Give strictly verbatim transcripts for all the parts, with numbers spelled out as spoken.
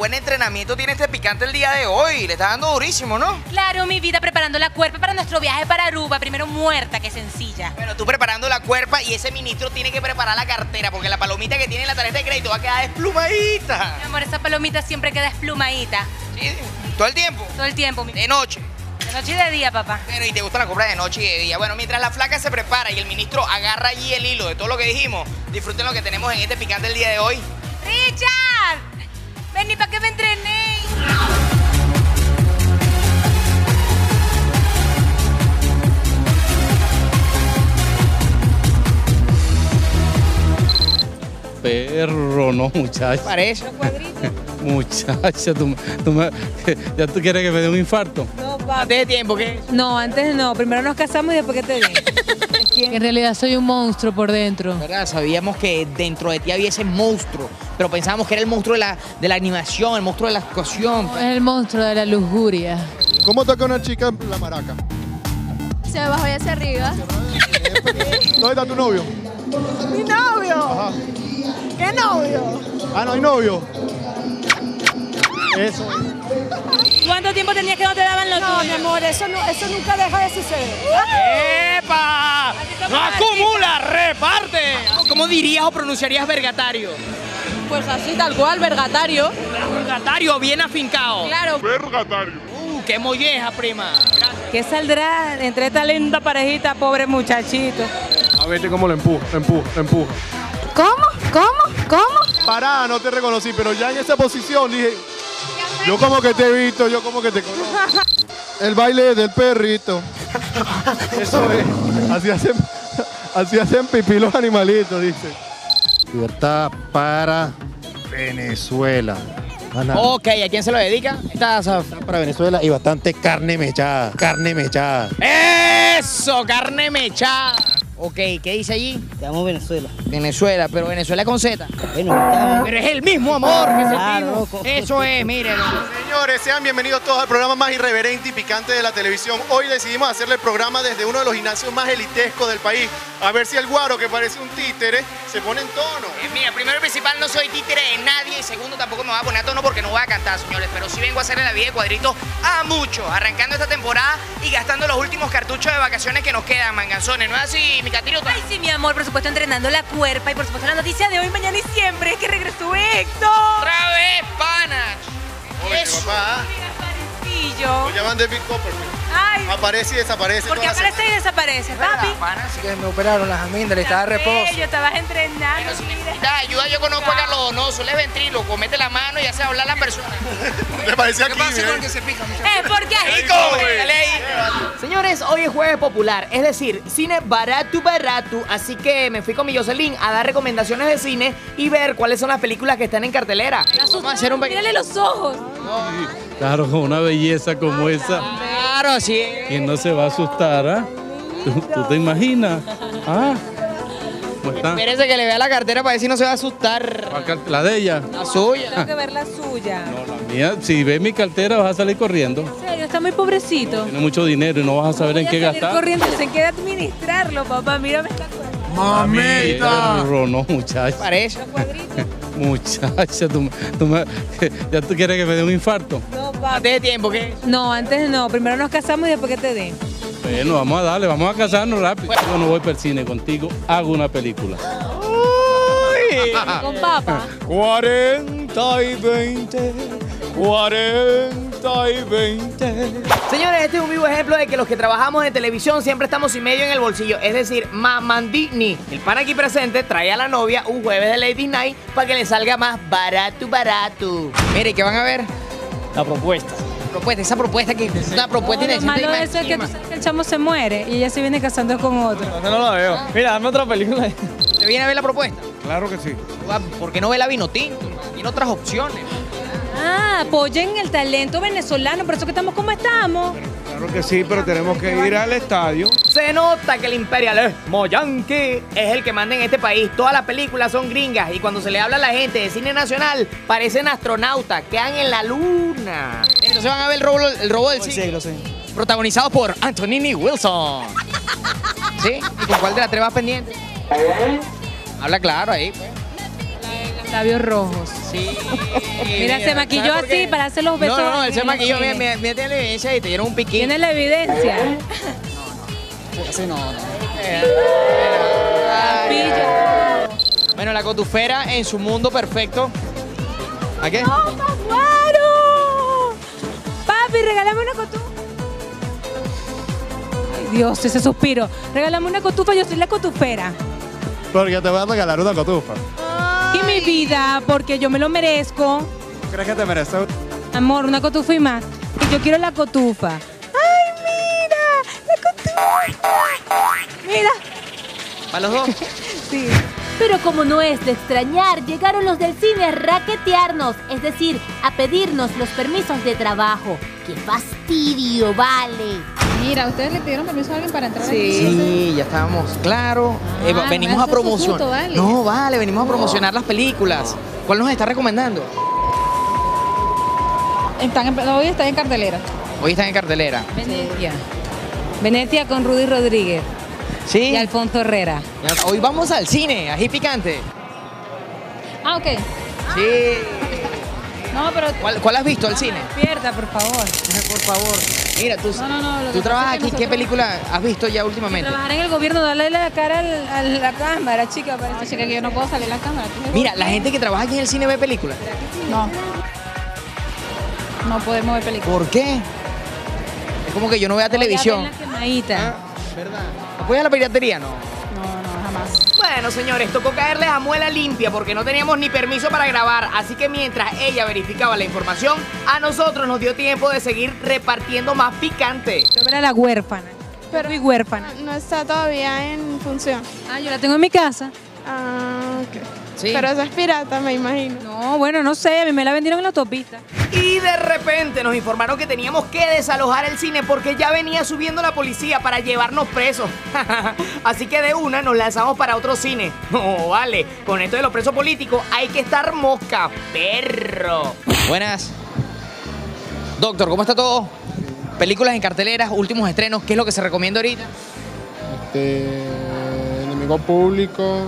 buen entrenamiento tiene este picante el día de hoy. Le está dando durísimo, ¿no? Claro, mi vida, preparando la cuerpa para nuestro viaje para Aruba. Primero muerta, que sencilla. Bueno, tú preparando la cuerpa y ese ministro tiene que preparar la cartera, porque la palomita que tiene en la tarjeta de crédito va a quedar desplumadita. Mi amor, esa palomita siempre queda desplumadita. ¿Sí? ¿Todo el tiempo? Todo el tiempo, mi... De noche. De noche y de día, papá. Bueno, y te gusta la compra de noche y de día. Bueno, mientras la flaca se prepara y el ministro agarra allí el hilo de todo lo que dijimos, disfruten lo que tenemos en este picante el día de hoy. ¡Richard! ¡Vení para que me entrené! Perro, no, muchacho. Parece. Muchacha, tú, tú me, ¿ya tú quieres que me dé un infarto? No, papá. ¿Antes de tiempo qué? No, antes no. Primero nos casamos y después que te den. En realidad soy un monstruo por dentro. ¿Verdad? Sabíamos que dentro de ti había ese monstruo, pero pensábamos que era el monstruo de la, de la animación, el monstruo de la actuación. No, es el monstruo de la lujuria. ¿Cómo toca una chica la maraca? Hacia abajo y hacia arriba. ¿Dónde está tu novio? ¿Mi novio? Ajá. ¿Qué novio? Ah, no hay novio. Eso. ¿Cuánto tiempo tenías que no te daban los No, tuyos? Mi amor, eso, no, eso nunca deja de suceder. ¡Epa! ¡No acumula! ¡Reparte! ¿Cómo dirías o pronunciarías vergatario? Pues así, tal cual, vergatario. Vergatario, bien afincado. Claro. Vergatario. ¡Uh, qué molleja, prima! Gracias. ¿Qué saldrá entre esta linda parejita, pobre muchachito? A verte cómo lo empuja, lo empuja, lo empuja. ¿Cómo? ¿Cómo? ¿Cómo? Pará, no te reconocí, pero ya en esa posición dije... Yo como que te he visto, yo como que te conozco. El baile del perrito. Eso es. Así hacen, así hacen pipí los animalitos, dice. Libertad para Venezuela. Ana. Ok, ¿a quién se lo dedica? Taza para Venezuela y bastante carne mechada. Carne mechada. ¡Eso! Carne mechada. Ok, ¿qué dice allí? Te amo Venezuela. Venezuela, pero Venezuela con Z. Bueno, claro. Pero es el mismo amor que sentimos. Claro, eso es, mírenlo. Señores, sean bienvenidos todos al programa más irreverente y picante de la televisión. Hoy decidimos hacerle el programa desde uno de los gimnasios más elitescos del país. A ver si el guaro, que parece un títere, se pone en tono. Eh, mira, primero y principal, no soy títere de nadie. Y segundo, tampoco me va a poner a tono porque no voy a cantar, señores. Pero sí vengo a hacerle la vida de cuadritos a muchos. Arrancando esta temporada y gastando los últimos cartuchos de vacaciones que nos quedan, manganzones. ¿No es así, mi Ay, sí, mi amor, por supuesto, entrenando la cuerpa. Y por supuesto, la noticia de hoy, mañana y siempre es que regresó Héctor. ¡Otra vez, pana! Oye, eso. Papá. Lo llaman David Copperfield. Ay. Aparece y desaparece. Porque aparece y desaparece, papi. Pana, sí que me operaron las amígdalas, estaba de reposo. Yo estabas entrenando. Si necesitas ayuda, yo conozco a Carlos Donoso, él es ventríloco, mete la mano y hace hablar a la persona. Me parece aquí, ¿qué pasa con el que se pica? Es porque ahí come. Señores, hoy es jueves popular, es decir, cine barato barato, así que me fui con mi Jocelyn a dar recomendaciones de cine y ver cuáles son las películas que están en cartelera. Vamos a hacer un... Mírale los ojos. Claro, con una belleza como esa. Claro, sí. ¿Quién no se va a asustar, ah? ¿eh? ¿Tú, ¿Tú te imaginas? Ah. ¿Cómo está? Espérese que le vea la cartera para ver si no se va a asustar. ¿La de ella? La suya. Tengo que ver la suya. No, la mía. Si ves mi cartera vas a salir corriendo. ¿En serio? Está muy pobrecito. Tiene mucho dinero y no vas a saber en qué gastar. Corriendo, se queda administrarlo, papá. Mírame esta cuenta. ¡Mamita! No, muchacho. Parece. Muchacha, tú, tú me, ¿ya tú quieres que me dé un infarto? No, papá. ¿Antes de tiempo qué? No, antes no. Primero nos casamos y después que te den. Bueno, vamos a darle, vamos a casarnos rápido. Bueno. Yo no voy para el cine contigo, hago una película. ¡Uy! Con papá. cuarenta y veinte, cuarenta y veinte. Señores, este es un vivo ejemplo de que los que trabajamos en televisión siempre estamos sin medio en el bolsillo. Es decir, mamandini. El pan aquí presente trae a la novia un jueves de Lady Night para que le salga más barato, barato. Mire, ¿qué van a ver? La propuesta. Propuesta, esa propuesta que es una propuesta no, inexistente. Lo malo de eso es que tú sabes que el chamo se muere y ella se viene casando con otro. No, no la veo. Mira, dame otra película. ¿Te viene a ver la propuesta? Claro que sí. ¿Por qué no ve la vino tinto? Tiene otras opciones. Ah, apoyen el talento venezolano, por eso que estamos como estamos. Claro que sí, pero tenemos que ir al estadio. Se nota que el imperial Moyanqui es el que manda en este país. Todas las películas son gringas y cuando se le habla a la gente de cine nacional, parecen astronautas, quedan en la luna. Entonces van a ver el robo, el robo del siglo, sí, sí. Protagonizado por Antonini Wilson. ¿Sí? ¿Y con cuál de las tres vas pendiente? Habla claro ahí, pues. La de los labios rojos. Sí. Mira, se maquilló así para hacer los besos. No, no, él se maquilló. Mira, mira, mira, tiene la evidencia y te dieron un piquín. Tiene la evidencia. No, no. Así no, no. Bueno, la cotufera en su mundo perfecto. ¿A qué? ¡No, Paguaro! Papi, regálame una cotufa. Ay, Dios, ese suspiro. Regálame una cotufa, yo soy la cotufera. Porque te voy a regalar una cotufa. Y mi vida, porque yo me lo merezco. ¿Crees que te mereces? Amor, una cotufa y más. Y yo quiero la cotufa. ¡Ay, mira! ¡La cotufa! ¡Mira! ¿Para los dos? Sí. Pero como no es de extrañar, llegaron los del cine a raquetearnos, es decir, a pedirnos los permisos de trabajo. ¡Qué fastidio, vale! Mira, ¿ustedes le pidieron permiso a alguien para entrar? Sí, aquí, sí, ya estábamos, claro. Ah, eh, venimos a promocionar. ¿Vale? No, vale, venimos a promocionar las películas. ¿Cuál nos está recomendando? Están en, hoy están en cartelera. Hoy están en cartelera. Venecia. Venecia con Rudy Rodríguez. Sí. Y Alfonso Herrera. Hoy vamos al cine, Ají Picante. Ah, ok. Sí. No, pero... ¿Cuál, cuál has visto al no, cine? Pierda, por favor. Por favor. Mira, tú, no, no, no, tú trabajas aquí. Nosotros... ¿Qué película has visto ya últimamente? Trabajar en el gobierno, darle la cara al, a la cámara, chica. Parece no, chica, que yo no puedo salir a la cámara. Mira, la gente que trabaja aquí en el cine ve películas. No. No podemos ver películas. ¿Por qué? Es como que yo no vea no, televisión. Ya ven la quemadita. Ah, ¿verdad? ¿Apoyas la piratería? No. No, no, jamás. Bueno, señores, tocó caerles a muela limpia porque no teníamos ni permiso para grabar. Así que mientras ella verificaba la información, a nosotros nos dio tiempo de seguir repartiendo más picante. Yo era la huérfana. Pero mi huérfana. No, no está todavía en función. Ah, yo la tengo en mi casa. Ah, ok. Sí. Pero esa es pirata, me imagino. No, bueno, no sé, a mí me la vendieron en la autopista. Y de repente nos informaron que teníamos que desalojar el cine porque ya venía subiendo la policía para llevarnos presos. Así que de una nos lanzamos para otro cine. Oh, vale, con esto de los presos políticos hay que estar mosca, perro. Buenas. Doctor, ¿cómo está todo? Películas en carteleras, últimos estrenos, ¿qué es lo que se recomienda ahorita? Este... Enemigo público.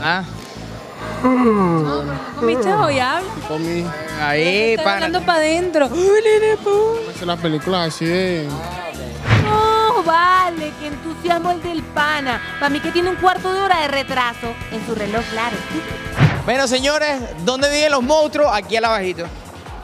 Ah. No, ¿comiste hoy? Habla. Comí. Ahí, para. Hablando para adentro. Las películas así de... No, vale, que entusiasmo el del pana. Para mí que tiene un cuarto de hora de retraso en su reloj, claro. Bueno, señores, ¿dónde viven los monstruos? Aquí al abajito.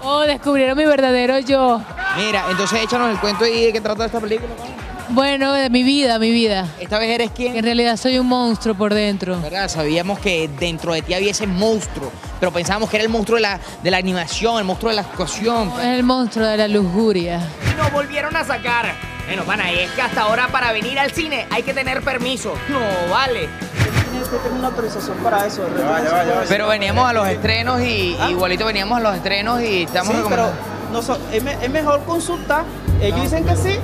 Oh, descubrieron mi verdadero yo. Mira, entonces échanos el cuento y de qué trata esta película, ¿no? Bueno, de mi vida, mi vida. ¿Esta vez eres quién? En realidad soy un monstruo por dentro. ¿Verdad? Sabíamos que dentro de ti había ese monstruo, pero pensábamos que era el monstruo de la, de la animación, el monstruo de la actuación. No, es el monstruo de la lujuria. Y nos volvieron a sacar. Bueno, pana, y es que hasta ahora para venir al cine hay que tener permiso. No, vale. Que tener una autorización para eso. Ya va, ya va, ya va. Pero veníamos a los estrenos y ¿ah? Igualito veníamos a los estrenos y estamos sí, recomendando. Pero no so, es, me, es mejor consultar. Ellos dicen que sí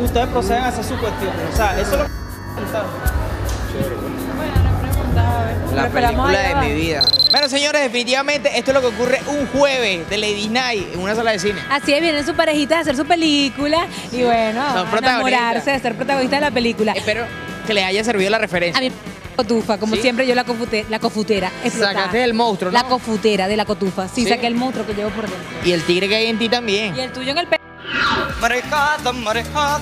y ustedes proceden a hacer su cuestión. O sea, eso es lo que preguntaron. La película de mi vida. Bueno, señores, definitivamente esto es lo que ocurre un jueves de Ladies Night en una sala de cine. Así es, vienen sus parejitas a hacer su película y bueno, son a enamorarse de ser protagonistas de la película. Espero que les haya servido la referencia. A mí, cotufa, como ¿sí? siempre yo la, cofute, la cofutera. Explotada. Sacaste del monstruo, ¿no? La cofutera de la cotufa. Sí, sí, saqué el monstruo que llevo por dentro. Y el tigre que hay en ti también. Y el tuyo en el pe... Marejada, marejada.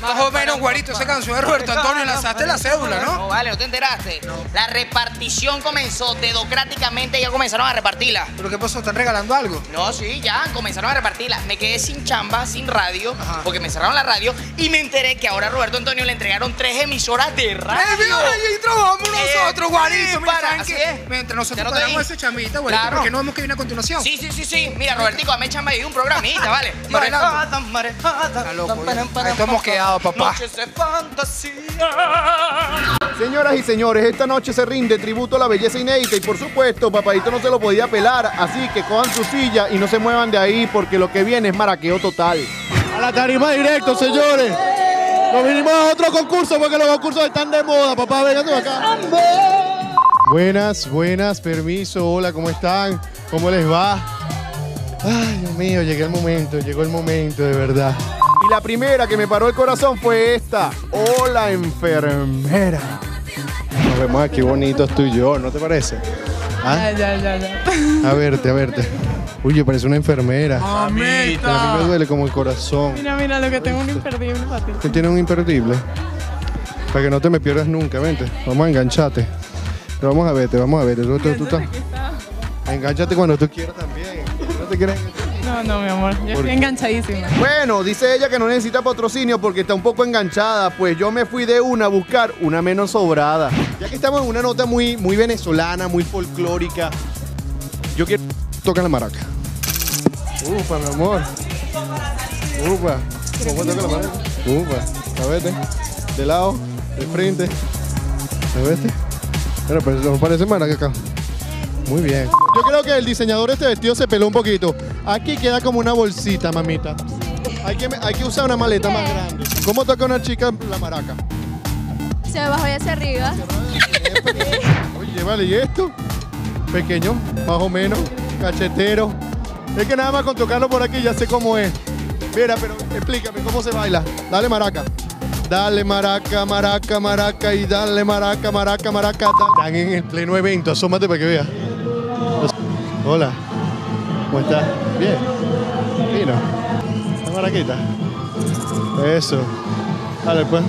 Más o menos, guarito, esa canción de Roberto Antonio, lanzaste la cédula, ¿no? No, vale, no te enteraste. No. La repartición comenzó, dedocráticamente ya comenzaron a repartirla. ¿Pero qué pasó? ¿Están regalando algo? No, sí, ya comenzaron a repartirla. Me quedé sin chamba, sin radio, ajá, porque me cerraron la radio y me enteré que ahora a Roberto Antonio le entregaron tres emisoras de radio. ¡Eh, mira, ahí trabajamos nosotros, eh, guarito! Mira, para, así que, es. Mientras nosotros no paramos esa chambita, guarito, claro, porque no vemos que viene a continuación. Sí, sí, sí, sí. Mira, Robertico, dame chamba y un programita, ¿vale? Marejada, loco, ahí hemos quedado, papá. Señoras y señores, esta noche se rinde tributo a la belleza inédita y por supuesto, papadito no se lo podía pelar, así que cojan su silla y no se muevan de ahí porque lo que viene es maraqueo total. A la tarima directo, señores. Nos vinimos a otro concurso porque los concursos están de moda, papá, vengan acá. Buenas, buenas, permiso, hola, ¿cómo están? ¿Cómo les va? Ay, Dios mío, llegué el momento, llegó el momento, de verdad. Y la primera que me paró el corazón fue esta. Hola, enfermera. Nos vemos aquí bonitos tú y yo, ¿no te parece? ¿Ah? Ya, ya, ya. A verte, a verte. Uy, yo parece una enfermera. ¡Mamita! A mí me duele como el corazón. Mira, mira, lo que tengo un imperdible para ti. ¿Qué tiene un imperdible? Para que no te me pierdas nunca, vente. Vamos a engancharte. Pero vamos a verte, vamos a verte. Tú, tú, tú, tú, Engánchate cuando tú quieras también. ¿No te quieres enganchar? No, no, mi amor. Yo estoy enganchadísima. Bueno, dice ella que no necesita patrocinio porque está un poco enganchada. Pues yo me fui de una a buscar una menos sobrada. Ya que estamos en una nota muy, muy venezolana, muy folclórica, yo quiero... Toca la maraca. Upa, mi amor. Upa. ¿Cómo toca la maraca? Upa. A verte. De lado, de frente. A verte. Bueno, pero no parece maraca acá. Muy bien. Yo creo que el diseñador de este vestido se peló un poquito. Aquí queda como una bolsita, mamita. Hay que, hay que usar una maleta más grande. ¿Cómo toca una chica la maraca? Se bajó y hacia arriba. Oye, vale, ¿y esto? Pequeño, más o menos, cachetero. Es que nada más con tocarlo por aquí ya sé cómo es. Mira, pero explícame cómo se baila. Dale maraca. Dale maraca, maraca, maraca y dale maraca, maraca, maraca. Están en el pleno evento, asómate para que veas. Hola, ¿cómo estás? Bien, fino. ¿La maraquita? Eso. Dale, pues.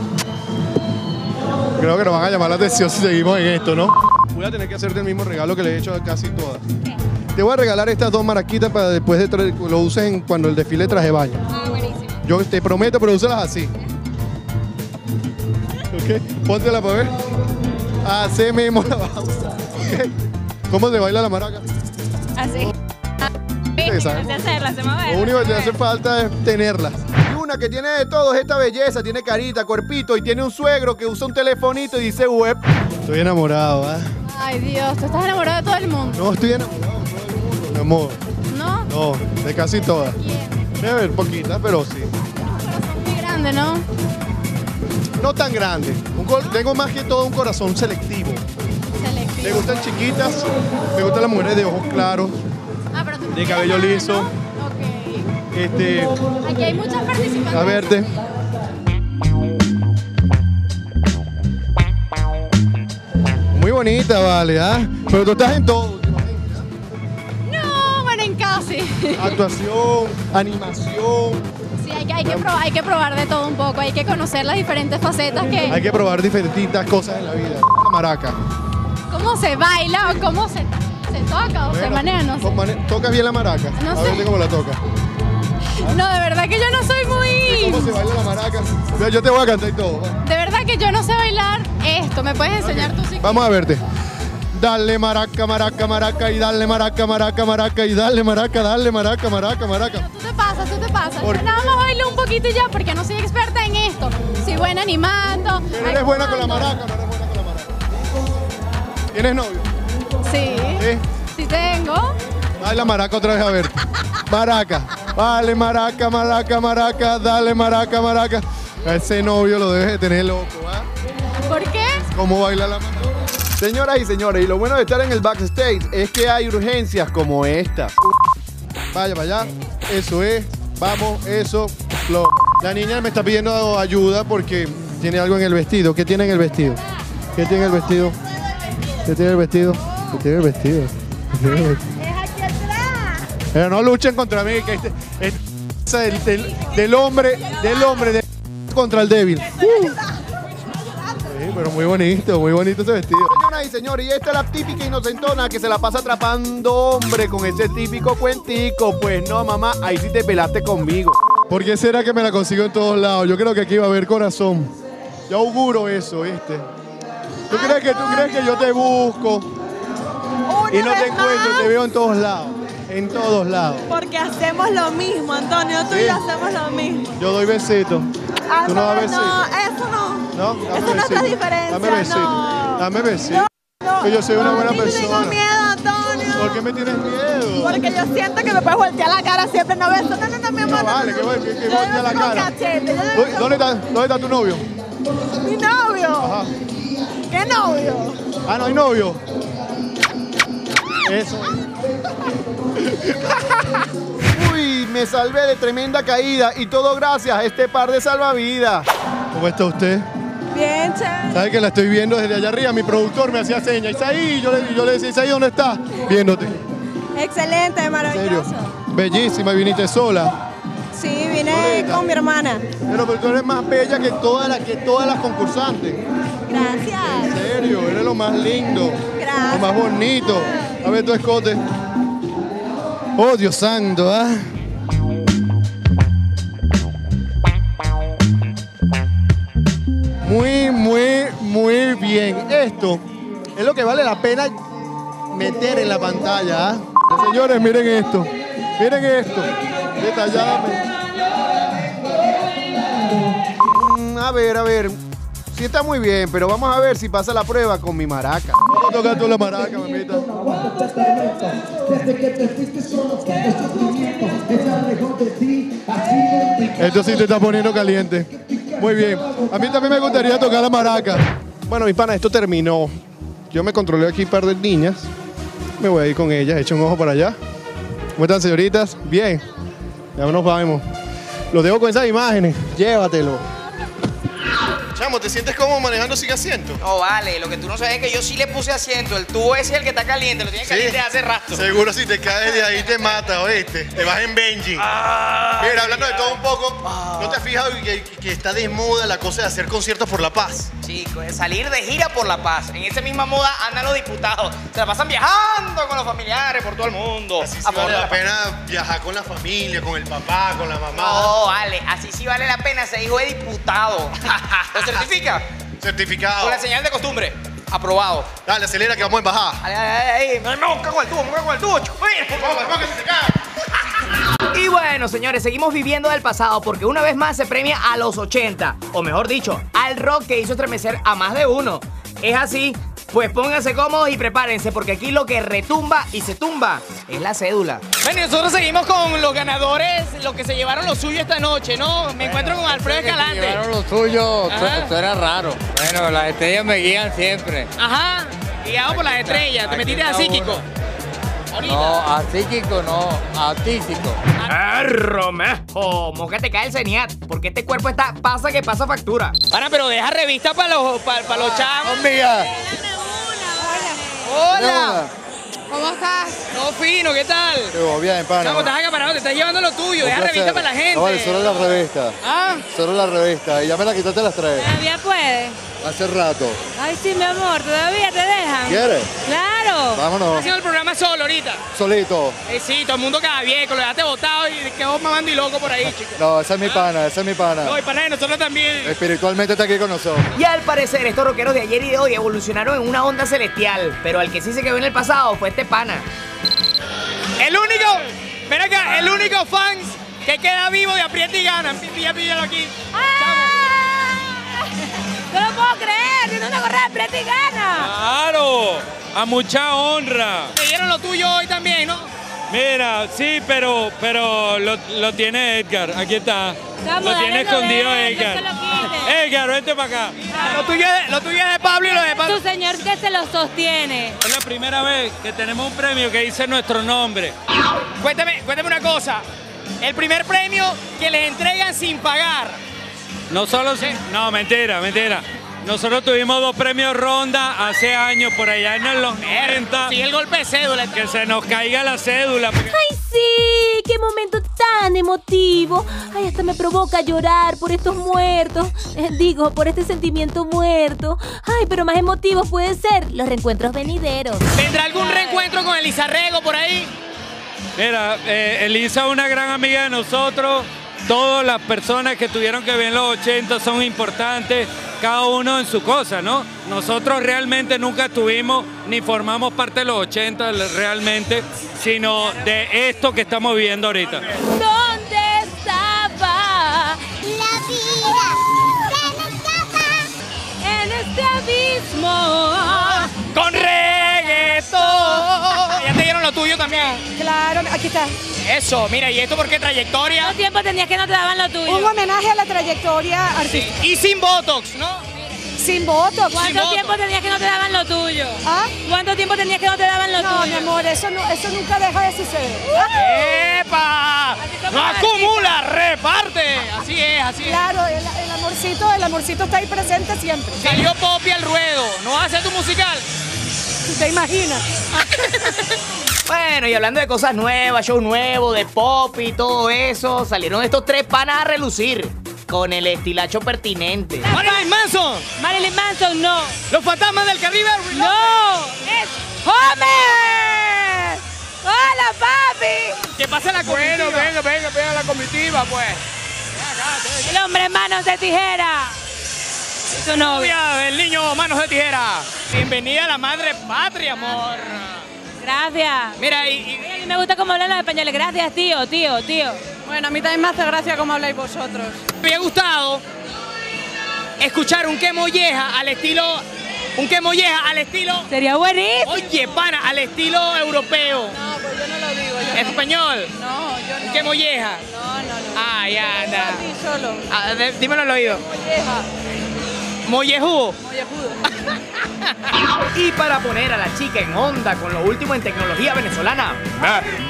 Creo que nos van a llamar la atención si seguimos en esto, ¿no? Voy a tener que hacerte el mismo regalo que le he hecho a casi todas. Te voy a regalar estas dos maraquitas para después de tra lo usen cuando el desfile traje baño. Ah, buenísimo. Yo te prometo, pero úsalas así. Ok, póntela para ver. Así mismo la vas a usar. Okay. ¿Cómo se baila la maraca? Así. Lo único que te hace falta es tenerla. Y una que tiene de todo es esta belleza, tiene carita, cuerpito y tiene un suegro que usa un telefonito y dice web. Estoy enamorado, ¿eh? Ay, Dios, ¿tú estás enamorado de todo el mundo? No, estoy enamorado de todo el mundo, mi amor. ¿No? No, de casi todas. Debe haber poquitas, pero sí. Pero son muy grandes, ¿no? No tan grande. Un ¿No? Tengo más que todo un corazón selectivo. Me gustan chiquitas, me gustan las mujeres de ojos claros, ah, pero de cabello nada, liso. ¿No? Okay. Este, aquí hay muchas participantes. A verte. Muy bonita, vale, ¿ah? ¿eh? Pero tú estás en todo. No, bueno, en casi. Actuación, animación. Sí, hay que, hay, que probar, hay que probar de todo un poco, hay que conocer las diferentes facetas que... Hay que probar diferentes cosas en la vida. La maraca. ¿Cómo se baila o cómo se, se toca o bueno, se maneja? No sé. ¿Tocas bien la maraca? No a sé. Verte cómo la toca. No, de verdad que yo no soy muy... ¿Cómo se baila la maraca? Yo te voy a cantar y todo. De verdad que yo no sé bailar esto. ¿Me puedes enseñar okay. tú? Sí. Vamos a verte. Dale maraca, maraca, maraca y dale maraca, maraca, maraca y dale maraca, dale maraca, maraca, maraca. Pero tú te pasas, tú te pasas. Yo nada más bailo un poquito y ya porque no soy experta en esto. Soy buena animando. Pero eres buena con la maraca, no eres buena con la maraca. ¿Tienes novio? Sí. Sí. Sí tengo. Baila maraca otra vez a ver. Maraca. Vale, maraca, maraca, maraca, dale maraca, maraca. A ese novio lo debes de tener loco, ¿ah? ¿eh? ¿Por qué? ¿Cómo baila la maraca? Señoras y señores, y lo bueno de estar en el backstage es que hay urgencias como esta. Vaya para allá, eso es, vamos, eso, lo. La niña me está pidiendo ayuda porque tiene algo en el vestido. ¿Qué tiene en el vestido? ¿Qué tiene el vestido? ¿Qué tiene el vestido? ¿Qué tiene el vestido? Es aquí atrás. Pero no luchen contra mí, que es del, del, del hombre, del hombre, del contra el débil. Uh. Pero muy bonito, muy bonito ese vestido. Señoras y señores, y esta es la típica inocentona que se la pasa atrapando hombre con ese típico cuentico. Pues no, mamá, ahí sí te pelaste conmigo. ¿Por qué será que me la consigo en todos lados? Yo creo que aquí va a haber corazón. Yo auguro eso, ¿viste? ¿Tú crees que, tú crees que yo te busco y no te encuentro? Te veo en todos lados, en todos lados. Porque hacemos lo mismo, Antonio, tú y yo hacemos lo mismo. Yo doy besitos. ¿Tú no das besitos? No, eso no. No, eso no es diferencia. Dame besito. No. Dame besito. No, no, yo soy una buena persona. Tengo miedo, Antonio. ¿Por qué me tienes miedo? Porque yo siento que me puedes voltear la cara siempre. No beso. No, no, no, mi amor. No, vale, que voltea la cara. ¿Dónde está, ¿Dónde está tu novio? Mi novio. Ajá. ¿Qué novio? Ah, no hay novio. Eso. Uy, me salvé de tremenda caída y todo gracias a este par de salvavidas. ¿Cómo está usted? Bien. Sabes que la estoy viendo desde allá arriba, mi productor me hacía señas, Isaí, yo le, yo le decía, Isaí, ¿dónde estás? Viéndote. Excelente, maravilloso. Bellísima, y viniste sola. Sí, vine con mi hermana. Pero, pero tú eres más bella que todas las, que todas las concursantes. Gracias. En serio, eres lo más lindo. Gracias. Lo más bonito. A ver tu escote. Oh, Dios santo, ¿ah? ¿eh? Muy, muy, muy bien. Esto es lo que vale la pena meter en la pantalla, ¿eh? Señores, miren esto. Miren esto. Detalladamente. Mm, a ver, a ver. Sí está muy bien, pero vamos a ver si pasa la prueba con mi maraca. ¿Cómo tocas tú la maraca, mamita? Esto sí te está poniendo caliente. Muy bien. A mí también me gustaría tocar la maraca. Bueno, mis panas, esto terminó. Yo me controlé aquí un par de niñas. Me voy a ir con ellas. Echo un ojo para allá. ¿Cómo están, señoritas? Bien. Ya nos vamos. Los dejo con esas imágenes. Llévatelo. Chamo, ¿te sientes como manejando sin asiento? No, vale. Lo que tú no sabes es que yo sí le puse asiento. El tubo ese es el que está caliente. Lo tienes sí. caliente hace rato. Seguro si te caes de ahí te mata, oíste. Te vas en Benji. Ay, mira, hablando de todo un poco, ay. ¿no te has fijado que, que está desmoda la cosa de hacer conciertos por la paz? Chicos, salir de gira por la paz. En esa misma moda andan los diputados. Se la pasan viajando con los familiares por todo el mundo. Así sí vale la, la pena paz. viajar con la familia, con el papá, con la mamá. No, vale. Así sí vale la pena ser hijo de diputado. ¿Lo certifica? Certificado. Con la señal de costumbre. Aprobado. Dale, acelera que vamos en bajada. Dale, dale, dale. No, cago el tubo, cago el tubo. Por favor, que se cae. Y bueno, señores, seguimos viviendo del pasado porque una vez más se premia a los ochenta. O mejor dicho, al rock que hizo estremecer a más de uno. Es así, pues pónganse cómodos y prepárense porque aquí lo que retumba y se tumba es la cédula. Bueno, nosotros seguimos con los ganadores, los que se llevaron lo suyo esta noche, ¿no? Me bueno, encuentro con Alfredo Escalante. Que llevaron lo suyo, esto era raro. Bueno, las estrellas me guían siempre. Ajá, guiado por las estrellas. ¿Te metiste a psíquico? ¿Ahorita? No, a psíquico no, a tísico. ¡Eh, Romejo! Moca, te cae el ceniat, porque este cuerpo está pasa que pasa factura. Para, pero deja revista para los, pa, pa los chavos. ¡Amiga! ¡Hola! ¿Cómo estás? Todo fino, ¿qué tal? Yo, bien, pana. Chamo, estás acaparado, te estás llevando lo tuyo. Deja revista para la gente. No, vale, solo la revista. ¿Ah? Solo la revista. Y ya me la quitaste a las tres. Todavía puede. Hace rato. Ay, sí, mi amor, todavía te dejan. ¿Quieres? Claro. Vámonos. Estás haciendo el programa solo ahorita. Solito. Eh, sí, todo el mundo cada viejo, lo dejaste botado y quedó mamando y loco por ahí, chicos. No, esa es mi pana, esa es mi pana. No, y pana de nosotros también. Espiritualmente está aquí con nosotros. Y al parecer, estos rockeros de ayer y de hoy evolucionaron en una onda celestial, pero al que sí se quedó en el pasado fue este pana. El único, ven acá, el único fans que queda vivo de Apriete y Gana. Pilla, píllalo aquí. No lo puedo creer, tiene una gorra de Apriete y Gana. Claro, a mucha honra. Te dieron lo tuyo hoy también, ¿no? Mira, sí, pero, pero lo, lo tiene Edgar, aquí está. Vamos, lo tiene escondido ver, Edgar. Edgar, vente para acá. Claro. Lo, tuyo, lo tuyo es de Pablo y lo de Pablo. Tu señor que se lo sostiene. Es la primera vez que tenemos un premio que dice nuestro nombre. Cuéntame, cuéntame una cosa. El primer premio que les entregan sin pagar. No solo... Se, no, mentira, mentira. Nosotros tuvimos dos premios ronda hace años, por allá en los noventa. Sí, el golpe de cédula. Que se nos caiga la cédula. Porque... ¡Ay, sí! ¡Qué momento tan emotivo! Ay, hasta me provoca llorar por estos muertos. Eh, digo, por este sentimiento muerto. Ay, pero más emotivos pueden ser los reencuentros venideros. ¿Tendrá algún reencuentro con Elisa Rego por ahí? Mira, eh, Elisa es una gran amiga de nosotros. Todas las personas que tuvieron que ver en los ochenta son importantes, cada uno en su cosa, ¿no? Nosotros realmente nunca estuvimos ni formamos parte de los ochenta realmente, sino de esto que estamos viviendo ahorita. ¿Dónde estaba la vida? ¡Se nos escapa! En este abismo. ¡Con reggaetón! Ya te dieron lo tuyo también. Claro, aquí está. Eso, mira, ¿y esto por qué trayectoria? ¿Cuánto tiempo tenías que no te daban lo tuyo? Un homenaje a la trayectoria artística. Sí. Y sin Botox, ¿no? sin votos. ¿Cuánto sin tiempo voto. tenías que no te daban lo tuyo? ¿Ah? ¿Cuánto tiempo tenías que no te daban lo no, tuyo? No, mi amor, eso, no, eso nunca deja de suceder. Uh-huh. ¡Epa! ¡No acumula, reparte! Así es, así es. Claro, el, el amorcito, el amorcito está ahí presente siempre. Salió Poppy al ruedo, ¿no hace tu musical? ¿Te imaginas? Bueno, y hablando de cosas nuevas, show nuevo, de pop y todo eso, salieron estos tres panas a relucir con el estilacho pertinente. ¡Marilyn Manson! ¡Marilyn Manson, no! ¡Los fantasmas del Caribe! ¡No! ¡Es Homer! ¡Hola, papi! ¿Qué pasa la comitiva? Bueno, venga, venga, venga la comitiva, pues. El hombre manos de tijera. Su novia, el niño manos de tijera. Bienvenida a la madre patria, amor. Gracias. Mira, y, y... Ay, a mí me gusta cómo hablan los españoles. Gracias, tío, tío, tío. Bueno, a mí también me hace gracia cómo habláis vosotros. Me ha gustado escuchar un que molleja al estilo... Un que molleja al estilo... Sería buenísimo. Oye, pana, al estilo europeo. No, pues yo no lo digo. Yo ¿Es no. español? No, yo no. ¿Un que molleja? No, no, no. Ah, ya, anda. solo. Ah, de, dímelo al oído. Molleja. Mollejudo. Mollejudo. Y para poner a la chica en onda con lo último en tecnología venezolana.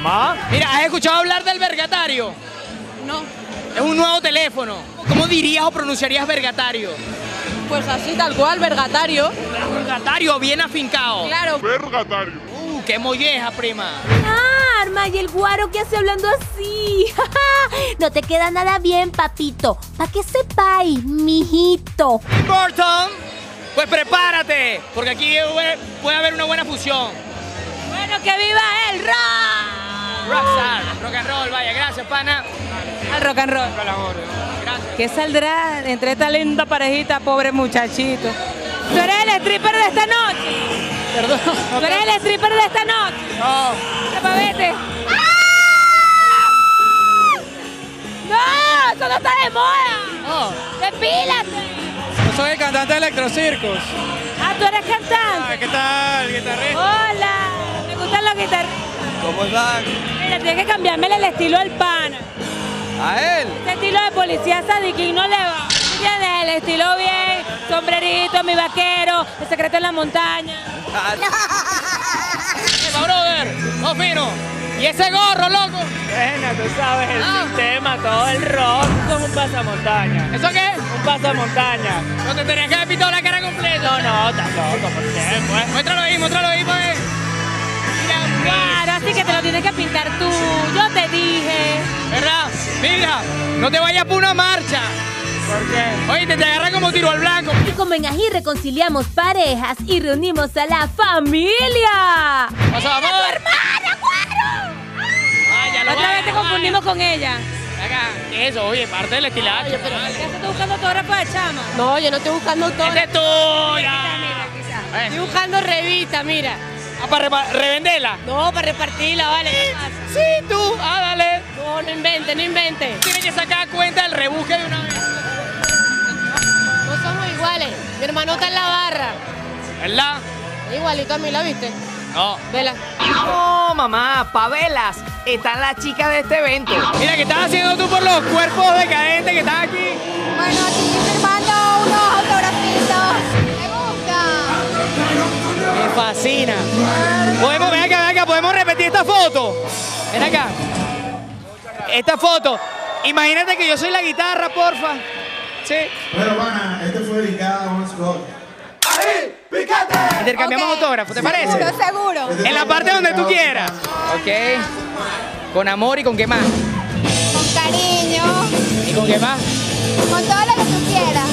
¿Más? Mira, ¿has escuchado hablar del Vergatario? No. Es un nuevo teléfono. ¿Cómo dirías o pronunciarías Vergatario? Pues así, tal cual, Vergatario. Vergatario, bien afincado. Claro. Vergatario. Uh, qué molleja, prima. Arma y el guaro que hace hablando así. No te queda nada bien, papito. Pa' que sepáis, mijito. Burton. Pues prepárate, porque aquí puede haber una buena fusión. Bueno, que viva el rock. Rockstar, rock and roll, vaya, gracias, pana. Al rock and roll. Gracias. ¿Qué saldrá entre esta linda parejita, pobre muchachito? ¿Tú eres el stripper de esta noche? Perdón. ¿Tú eres el stripper de esta noche? No. Chapavete. ¡Ah! ¡No! ¡Eso no está de moda! No. ¡Depílate! Soy el cantante de Electrocircos. Ah, ¿tú eres cantante? Ah, ¿qué tal? Guitarrista. Hola, me gustan los guitarristas. ¿Cómo están? Mira, tienes que cambiarme el estilo al pana. ¿A él? Este estilo de policía sadiquín no le va. Tienes el estilo bien, sombrerito, mi vaquero, el secreto en la montaña. Ah, no. Brother, no fino. ¿Y ese gorro, loco? Bueno, tú sabes, el ah. sistema, todo el rock. Esto es un pasamontaña. ¿Eso qué? Un pasamontaña. ¿No te tenías que haber pintado la cara completa? No, no, tampoco, ¿por qué? Pues. Muéstralo ahí, muéstralo ahí, pues. Mira, claro, así que te lo tienes que pintar tú. Yo te dije. ¿Verdad? Mira, no te vayas por una marcha. ¿Por qué? Oye, te, te agarra como tiro al blanco. Y como en Ají reconciliamos parejas y reunimos a la familia. ¡Vamos, vamos! ¡A tu hermana, cuero! La otra vez te confundimos con ella. Eso, oye, parte del estilacho. Oye, pero ¿qué estás buscando autógrafo de chama? No, yo no estoy buscando autógrafo. ¡Esta es tuya! Mira, estoy buscando revista, mira. ¿Ah, para revenderla? No, para repartirla, vale. Sí, sí, tú. Ah, dale. No, no inventes, no inventes. Tienes que sacar cuenta del rebusque de una vez. No somos iguales. Mi hermano está en la barra. ¿Verdad? Igualito a mí, ¿la viste? No. Vela. No, mamá, pa' velas. Están las chicas de este evento. Mira, ¿qué estás haciendo tú por los cuerpos decadentes que están aquí? Bueno, aquí estoy firmando unos autografitos. Me gusta. Me fascina. Podemos, ven acá, ven acá, podemos repetir esta foto. Ven acá. Esta foto. Imagínate que yo soy la guitarra, porfa. Sí. Bueno, pana, este fue dedicado a Once God. ¡Ají Picante! Intercambiamos okay. autógrafos, ¿te seguro, parece? Seguro, seguro. En la parte donde tú quieras. Ok. Con amor y con qué más. Con cariño. ¿Y con qué más? Con todo lo que tú quieras.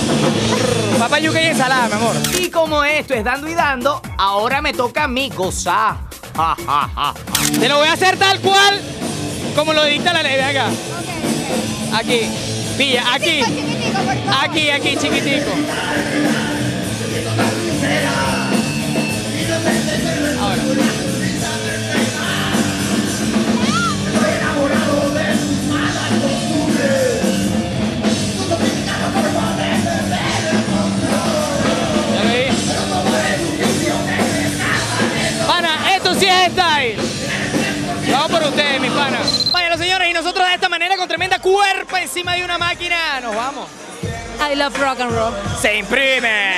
Papá, yuca y ensalada, mi amor. Y como esto es dando y dando, ahora me toca a mí gozar. Ja, ja, ja. Te lo voy a hacer tal cual como lo dicta la ley. Ven acá. Okay, okay. Aquí. Pilla, aquí. Chiquitico, chiquitico, por favor. Aquí, aquí, chiquitico. Ahora. Vamos por ustedes, mis panas. Vaya, los señores, y nosotros de esta manera, con tremenda cuerpa encima de una máquina, nos vamos. I love rock and roll. ¡Se imprime!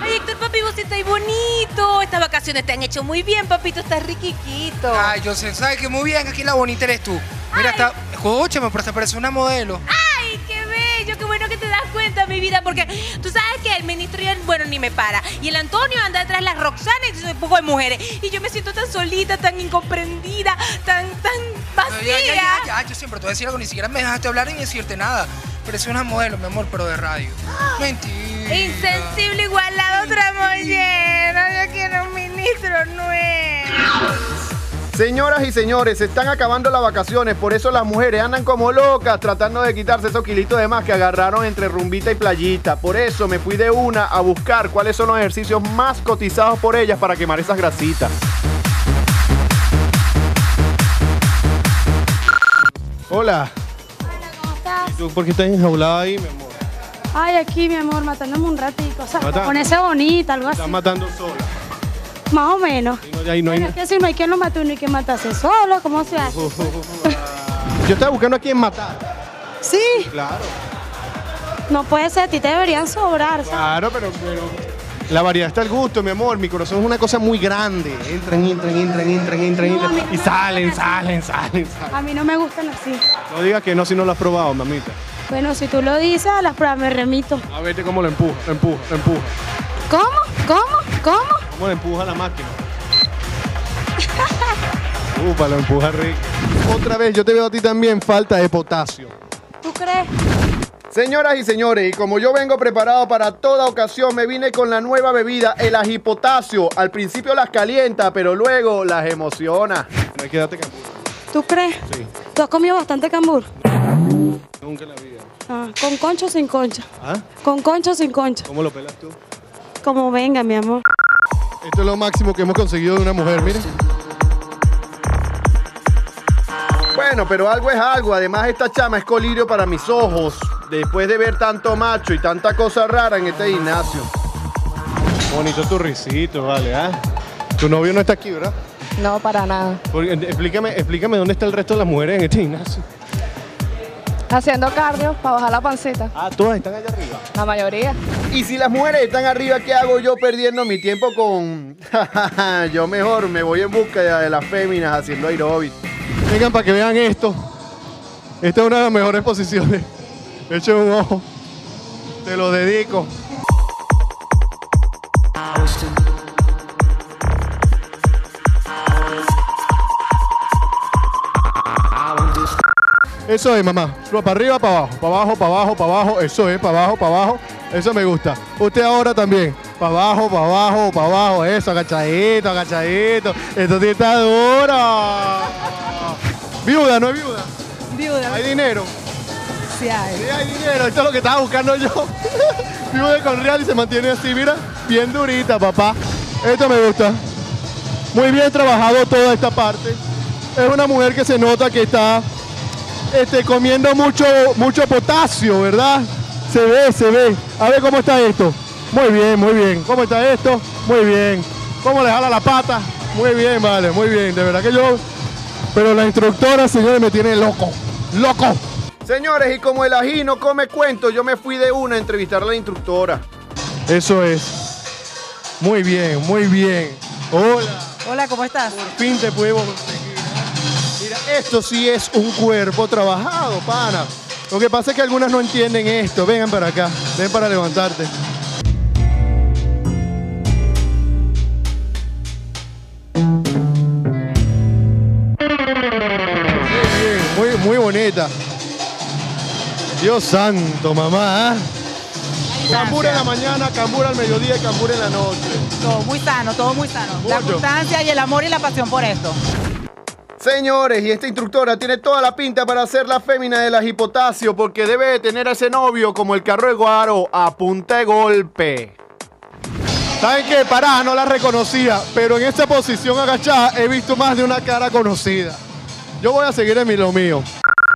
Ay, Héctor, papi, vos estáis bonito. Estas vacaciones te han hecho muy bien, papito. Estás riquiquito. Ay, yo sé, sabes que muy bien. Aquí la bonita eres tú. Mira, está... Escúchame, pero te parece una modelo. ¡Ay, qué bello! ¡Qué bueno que te das cuenta, mi vida! Porque tú sabes que el ministro ya, bueno, ni me para. Y el Antonio anda detrás de las Roxanas y un poco de mujeres. Y yo me siento tan solita, tan incomprendida, tan, tan... No, ya, ya, ya, ya, yo siempre te voy a decir algo, ni siquiera me dejaste hablar ni decirte nada. Pareces una modelo, mi amor, pero de radio. Oh, mentira. Insensible igual a otra mollera. Yo quiero un ministro nuevo. Señoras y señores, se están acabando las vacaciones, por eso las mujeres andan como locas tratando de quitarse esos kilitos de más que agarraron entre rumbita y playita. Por eso me fui de una a buscar cuáles son los ejercicios más cotizados por ellas para quemar esas grasitas. Hola. Hola, ¿cómo estás? ¿Y tú por qué estás enjaulada ahí, mi amor? Ay, aquí, mi amor, matándome un ratito, o sea, para ponerse bonita, algo así. Estás matando sola. Más o menos. Y no, ahí no hay... Bueno, es que si no hay quien lo mate, uno hay que matarse solo, ¿cómo se hace? Yo estaba buscando a quien matar. ¿Sí? Claro. No puede ser, a ti te deberían sobrar, ¿sabes? Claro, pero, pero... La variedad está al gusto, mi amor. Mi corazón es una cosa muy grande. Entran, entran, entran, entran, entran, no, entran. No y salen, salen, salen, salen. A mí no me gustan así. No digas que no si no lo has probado, mamita. Bueno, si tú lo dices, a las pruebas me remito. A verte cómo lo empuja, lo empuja, lo empuja. ¿Cómo? ¿Cómo? ¿Cómo? ¿Cómo le empuja la máquina? Upa, lo empuja rico. Otra vez, yo te veo a ti también falta de potasio. ¿Tú crees? Señoras y señores, y como yo vengo preparado para toda ocasión, me vine con la nueva bebida, el ají potasio. Al principio las calienta, pero luego las emociona. No hay que darte cambur. ¿Tú crees? Sí. ¿Tú has comido bastante cambur? No, nunca en la vida. Ah, ¿con concha o sin concha? ¿Ah? ¿Con concha o sin concha? ¿Cómo lo pelas tú? Como venga, mi amor. Esto es lo máximo que hemos conseguido de una mujer, miren. Bueno, pero algo es algo. Además, esta chama es colirio para mis ojos. Después de ver tanto macho y tanta cosa rara en este gimnasio. Bonito tu risito, vale, ¿ah? ¿Eh? Tu novio no está aquí, ¿verdad? No, para nada. Porque, explícame, explícame dónde está el resto de las mujeres en este gimnasio. Haciendo cardio para bajar la pancita. Ah, ¿todas están allá arriba? La mayoría. Y si las mujeres están arriba, ¿qué hago yo perdiendo mi tiempo con...? Yo mejor me voy en busca de las féminas haciendo aeróbic. Vengan para que vean esto. Esta es una de las mejores posiciones. Echa un ojo, te lo dedico. Eso es, mamá. Para arriba, para abajo, para abajo, para abajo, para abajo. Eso es, para abajo, para abajo. Eso me gusta. Usted ahora también. Para abajo, para abajo, para abajo. Eso, agachadito, agachadito. Esto sí está duro. Viuda, ¿no es viuda? Viuda. ¿Hay dinero? Sí hay. Sí hay dinero, esto es lo que estaba buscando yo. Vivo de Conreal y se mantiene así, mira, bien durita, papá. Esto me gusta. Muy bien trabajado toda esta parte. Es una mujer que se nota que está este, comiendo mucho, mucho potasio, ¿verdad? Se ve, se ve. A ver cómo está esto. Muy bien, muy bien. ¿Cómo está esto? Muy bien. ¿Cómo le jala la pata? Muy bien, vale, muy bien. De verdad que yo... Pero la instructora, señores, me tiene loco. ¡Loco! Señores, y como el ají no come cuento, yo me fui de una a entrevistar a la instructora. Eso es. Muy bien, muy bien. Hola. Hola, ¿cómo estás? Por fin te puedo conseguir. Mira, esto sí es un cuerpo trabajado, pana. Lo que pasa es que algunas no entienden esto. Vengan para acá, ven para levantarte. Muy bien, muy, muy bonita. Dios santo, mamá. Cambur en la mañana, cambur al mediodía y cambur en la noche. Todo muy sano, todo muy sano. Mucho. La constancia y el amor y la pasión por esto. Señores, y esta instructora tiene toda la pinta para ser la fémina de las hipotasio porque debe tener a ese novio como el carro de guaro a punta de golpe. ¿Saben qué? Pará, no la reconocía, pero en esta posición agachada he visto más de una cara conocida. Yo voy a seguir en lo mío.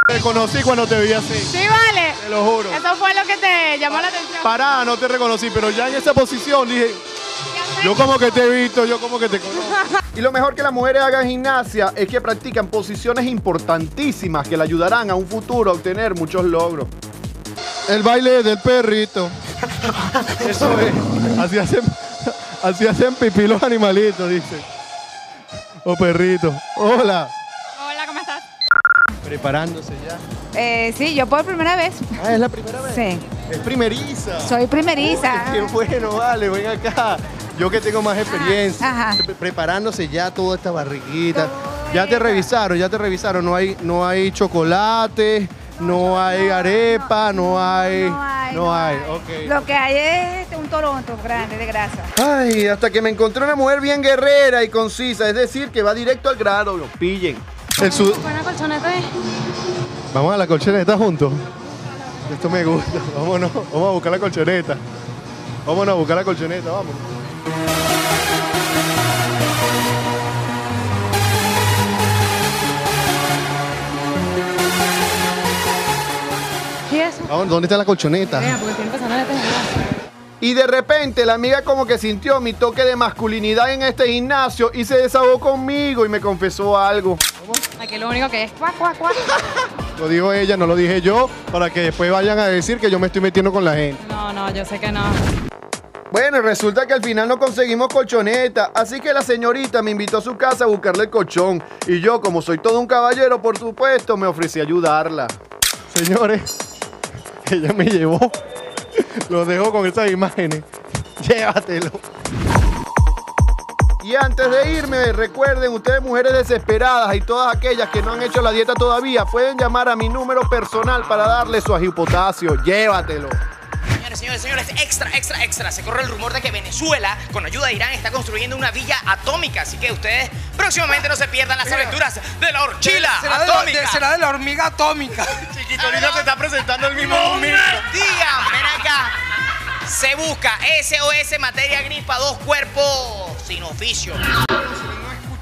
Te reconocí cuando te vi así. Sí, vale. Te lo juro. Eso fue lo que te llamó la atención. Pará, no te reconocí, pero ya en esa posición dije, yo como que te he visto, yo como que te conozco. Y lo mejor que las mujeres hagan gimnasia es que practican posiciones importantísimas que le ayudarán a un futuro a obtener muchos logros. El baile del perrito. Eso es. Así hacen, así hacen pipí los animalitos, dice. O perrito. Hola. Hola, ¿cómo estás? Preparándose ya. Eh, sí, yo por primera vez. Ah, ¿es la primera vez? Sí. Es primeriza. Soy primeriza. Uy, qué bueno, vale, ven acá. Yo que tengo más experiencia. Ah, ajá. Preparándose ya toda esta barriguita. Todo ya te revisaron, ya te revisaron. No hay, no hay chocolate, no hay arepa, no hay... No hay, no hay. Okay. Lo que hay es un Toronto grande de grasa. Ay, hasta que me encontré una mujer bien guerrera y concisa. Es decir, que va directo al grano, lo pillen. El sud... ¿Buena colchoneta? Vamos a la colchoneta juntos. Esto me gusta. Vámonos, vamos a buscar la colchoneta. Vámonos a buscar la colchoneta, vamos. ¿Dónde está la colchoneta? Y de repente la amiga como que sintió mi toque de masculinidad en este gimnasio y se desahogó conmigo y me confesó algo. ¿Cómo? Aquí lo único que es cuac, cuac, cuac. Lo dijo ella, no lo dije yo, para que después vayan a decir que yo me estoy metiendo con la gente. No, no, yo sé que no. Bueno, resulta que al final no conseguimos colchoneta, así que la señorita me invitó a su casa a buscarle el colchón. Y yo, como soy todo un caballero, por supuesto, me ofrecí a ayudarla. Señores... Ella me llevó, lo dejó con esas imágenes. Llévatelo. Y antes de irme, recuerden, ustedes mujeres desesperadas y todas aquellas que no han hecho la dieta todavía, pueden llamar a mi número personal para darle su ají potasio. Llévatelo. Señores, señores, señores, extra, extra, extra. Se corre el rumor de que Venezuela, con ayuda de Irán, está construyendo una villa atómica. Así que ustedes próximamente no se pierdan las aventuras de la horchila atómica. Será de la hormiga atómica. Chiquitolina se está presentando el mismo domingo. Digan, ven acá. Se busca S O S Materia Gripa, dos cuerpos sin oficio.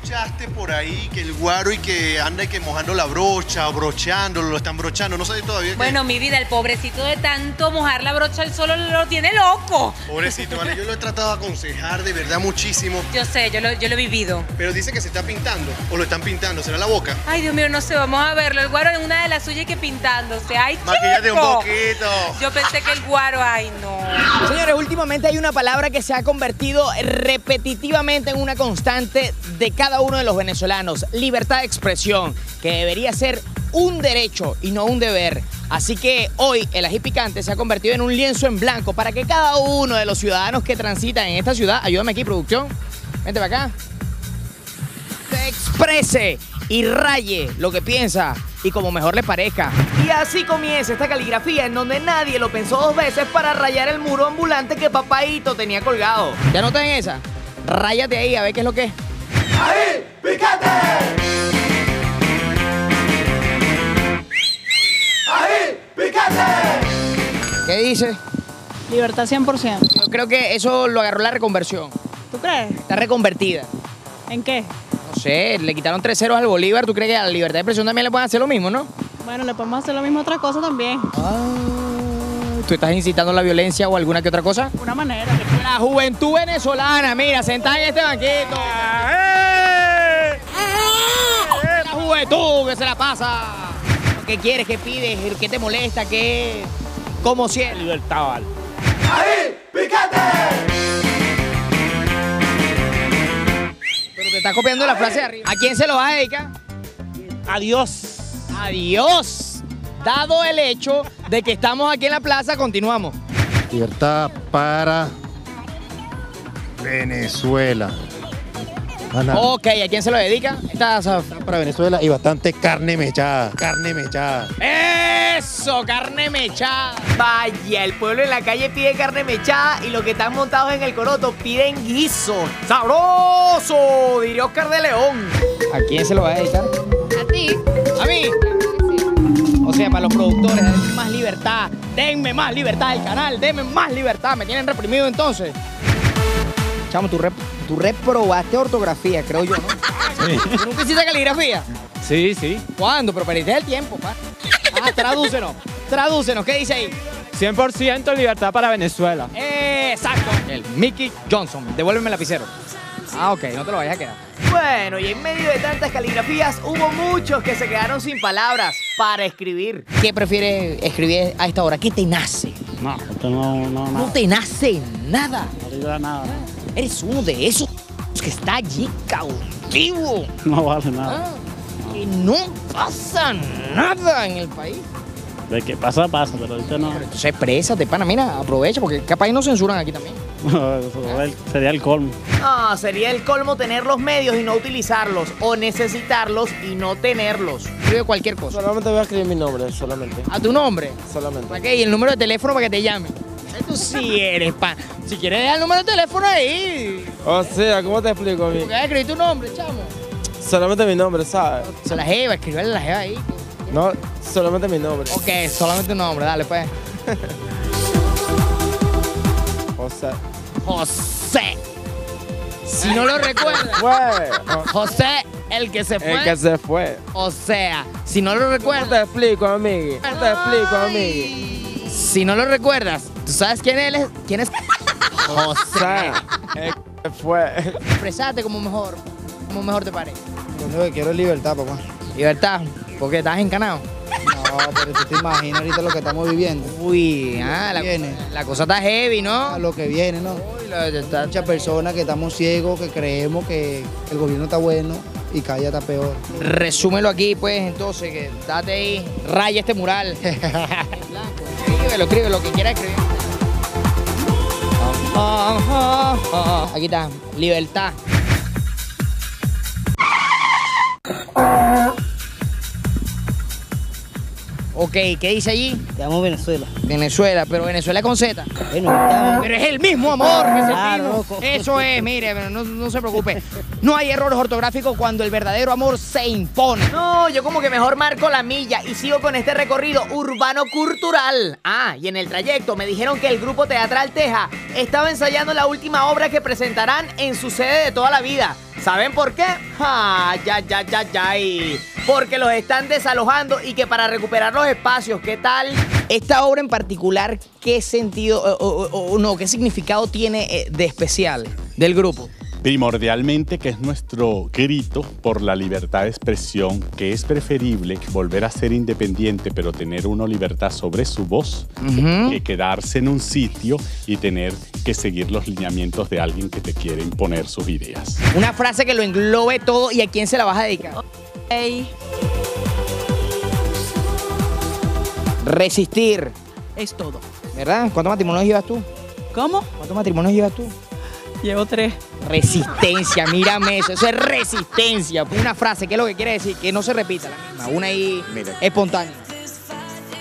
Escuchaste por ahí que el guaro y que anda y que mojando la brocha o brochándolo, lo están brochando, no sé todavía. Bueno, que... mi vida, el pobrecito de tanto mojar la brocha, el solo lo tiene loco. Pobrecito, vale, yo lo he tratado de aconsejar de verdad muchísimo. Yo sé, yo lo, yo lo he vivido. Pero dice que se está pintando o lo están pintando, ¿será la boca? Ay, Dios mío, no sé, vamos a verlo. El guaro en una de las suyas y que pintándose. Ay, chico. Maquillate un poquito. Yo pensé que el guaro, ay, no. Señores, últimamente hay una palabra que se ha convertido repetitivamente en una constante de cada uno de los venezolanos, libertad de expresión, que debería ser un derecho y no un deber. Así que hoy el ají picante se ha convertido en un lienzo en blanco para que cada uno de los ciudadanos que transitan en esta ciudad, ayúdame aquí, producción, vente para acá, se exprese y raye lo que piensa y como mejor le parezca. Y así comienza esta caligrafía en donde nadie lo pensó dos veces para rayar el muro ambulante que papaito tenía colgado. ¿Ya notan esa? Ráyate ahí a ver qué es lo que es. ¡Ají picante! ¡Ají picante! ¿Qué dice? Libertad cien por ciento. Yo creo que eso lo agarró la reconversión. ¿Tú crees? Está reconvertida. ¿En qué? No sé, le quitaron tres ceros al Bolívar. ¿Tú crees que a la libertad de expresión también le pueden hacer lo mismo, no? Bueno, le podemos hacer lo mismo a otra cosa también. Ah. ¿Tú estás incitando la violencia o alguna que otra cosa? De una manera. La juventud venezolana, mira, sentada en este banquito. ¡Eh! ¡Eh! La juventud que se la pasa. ¿Qué quieres? ¿Qué pides? ¿Qué te molesta? ¿Qué? ¿Cómo sientes? Libertad, vale. ¡Ají picante! Pero te estás copiando la frase de arriba. ¿A quién se lo vas a dedicar? Adiós. Adiós. Dado el hecho de que estamos aquí en la plaza, continuamos. Libertad para Venezuela. Ana. Ok, ¿a quién se lo dedica? Esta es para Venezuela y bastante carne mechada. Carne mechada. ¡Eso! ¡Carne mechada! Vaya, el pueblo en la calle pide carne mechada y los que están montados en el coroto piden guiso. ¡Sabroso! Diría Oscar de León. ¿A quién se lo va a dedicar? A ti. ¿A mí? O sea, para los productores, denme más libertad, denme más libertad al canal, denme más libertad, me tienen reprimido entonces. Chamo, tú, rep tú reprobaste ortografía, creo yo, ¿no? Sí. ¿Tú nunca hiciste caligrafía? Sí, sí. ¿Cuándo? Pero perdiste el tiempo, pa. Ah, tradúcenos, tradúcenos, ¿qué dice ahí? cien por ciento libertad para Venezuela. Exacto. El Mickey Johnson, devuélveme el lapicero. fácil. Ah, ok, no te lo vayas a quedar. Bueno, y en medio de tantas caligrafías hubo muchos que se quedaron sin palabras para escribir. ¿Qué prefieres escribir a esta hora? ¿Qué te nace? No, no, no, nada. No te nace nada. No te da nada. Eres uno de esos que está allí cautivo. No vale nada. Ah, y no pasa nada en el país. De que pasa, pasa, pero ahorita no. Pero entonces, présate, pana, mira, aprovecha, porque capaz no censuran aquí también. Sería el colmo. No, sería el colmo tener los medios y no utilizarlos, o necesitarlos y no tenerlos. Escribe cualquier cosa. Solamente voy a escribir mi nombre, solamente. ¿A tu nombre? Solamente. ¿Para qué? Y el número de teléfono para que te llame. Tú sí eres, pana. Si quieres dejar el número de teléfono ahí. O sea, ¿cómo te explico a mí? Porque vas a escribir tu nombre, chamo. Solamente mi nombre, ¿sabes? O sea, la jeva, escribirle la jeva ahí. No, solamente mi nombre. Ok, solamente tu nombre, dale pues. José. José. Si no lo recuerdas. Bueno. José, el que se fue. El que se fue. O sea, si no lo recuerdas. Te explico, amigui. Te explico, amigui. Si no lo recuerdas, ¿tú sabes quién él es? ¿Quién es? José. El que fue. Expresate como mejor. Como mejor te parece. Yo lo que quiero es libertad, papá. Libertad. Porque estás encanado. No, pero tú te imaginas ahorita lo que estamos viviendo. Uy, ah, la, la cosa está heavy, ¿no? A lo que viene, ¿no? Uy, la, está... Hay muchas personas que estamos ciegos, que creemos que el gobierno está bueno y Calla está peor. Resúmelo aquí, pues, entonces, que date ahí, raya este mural. Escríbelo, escríbelo, lo que quieras escribir. Aquí está, libertad. Ok, ¿qué dice allí? Te amo Venezuela. Venezuela, pero Venezuela con Z. Bueno, estamos... Pero es el mismo, amor. Es el mismo. Eso es, mire, no, no se preocupe. No hay errores ortográficos cuando el verdadero amor se impone. No, yo como que mejor marco la milla y sigo con este recorrido urbano-cultural. Ah, y en el trayecto me dijeron que el Grupo Teatral Theja estaba ensayando la última obra que presentarán en su sede de toda la vida. ¿Saben por qué? ¡Ah, ya, ya, ya, ya! Porque los están desalojando y que para recuperar los espacios, ¿qué tal? Esta obra en particular, ¿qué sentido o, o, o no, qué significado tiene de especial del grupo? Primordialmente que es nuestro grito por la libertad de expresión, que es preferible volver a ser independiente pero tener una libertad sobre su voz, uh-huh, que quedarse en un sitio y tener que seguir los lineamientos de alguien que te quiere imponer sus ideas. Una frase que lo englobe todo. ¿Y a quién se la vas a dedicar? Okay. Resistir. Es todo. ¿Verdad? ¿Cuántos matrimonios llevas tú? ¿Cómo? ¿Cuántos matrimonios llevas tú? Llevo tres. Resistencia, mírame eso. Eso es resistencia. Una frase, ¿qué es lo que quiere decir? Que no se repita la misma. Una ahí mira, espontánea.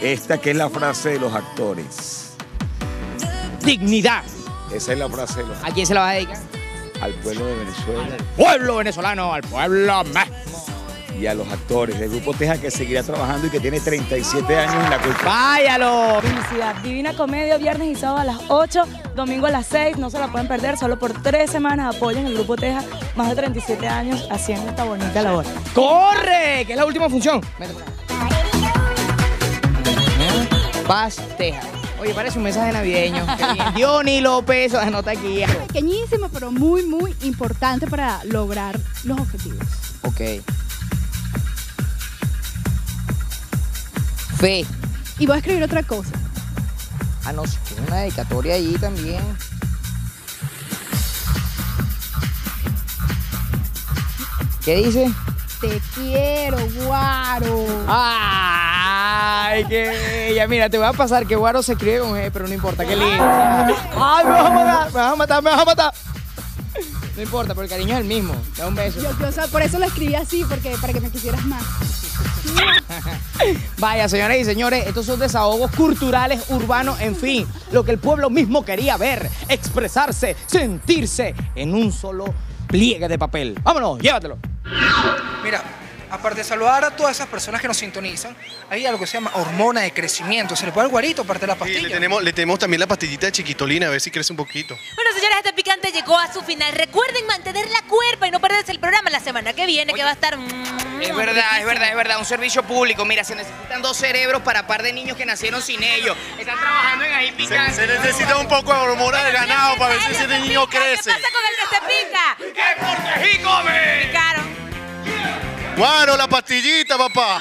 Esta que es la frase de los actores. Dignidad. Esa es la frase de los actores. ¿A quién se la vas a dedicar? Al pueblo de Venezuela. Al pueblo venezolano, al pueblo mismo. Y a los actores del Grupo Theja, que seguirá trabajando y que tiene treinta y siete años en la cultura. ¡Váyalo! Felicidad, Divina Comedia, viernes y sábado a las ocho, domingo a las seis. No se la pueden perder, solo por tres semanas apoyan el Grupo Theja. Más de treinta y siete años haciendo esta bonita labor. ¡Corre! Que es la última función. Paz, Theja. Oye, parece un mensaje navideño. Johnny López, anota aquí. Pequeñísimo, pero muy, muy importante para lograr los objetivos. Ok. Fe. Y voy a escribir otra cosa. Ah, no, si tiene una dedicatoria allí también. ¿Qué dice? Te quiero, Guaro. ¡Ay, qué bella! Mira, te voy a pasar que Guaro se escribe con G, pero no importa, qué lindo. ¡Ay, Ay me vas a matar, me vas a matar, me vas a matar! No importa, pero el cariño es el mismo. Da un beso. Yo, yo, o sea, por eso lo escribí así, porque para que me quisieras más. Vaya, señoras y señores, estos son desahogos culturales, urbanos, en fin, lo que el pueblo mismo quería ver, expresarse, sentirse en un solo pliegue de papel. Vámonos, llévatelo. Mira, aparte de saludar a todas esas personas que nos sintonizan, hay algo que se llama hormona de crecimiento. Se le pone el guarito, aparte de la pastilla. Sí, le, tenemos, le tenemos también la pastillita de chiquitolina, a ver si crece un poquito. Bueno, señores, este picante llegó a su final. Recuerden mantener la cuerpa y no perderse el programa la semana que viene. Oye, que va a estar... Mmm, es verdad, es verdad, es verdad. Un servicio público. Mira, se necesitan dos cerebros para par de niños que nacieron sin ellos. Están trabajando en Ají Picante. Se, se necesita un poco de hormona de ganado. para ver si ese niño crece. ¿Qué pasa con el que se pica? ¡Qué porquejí come! Picaron. Bueno, la pastillita, papá.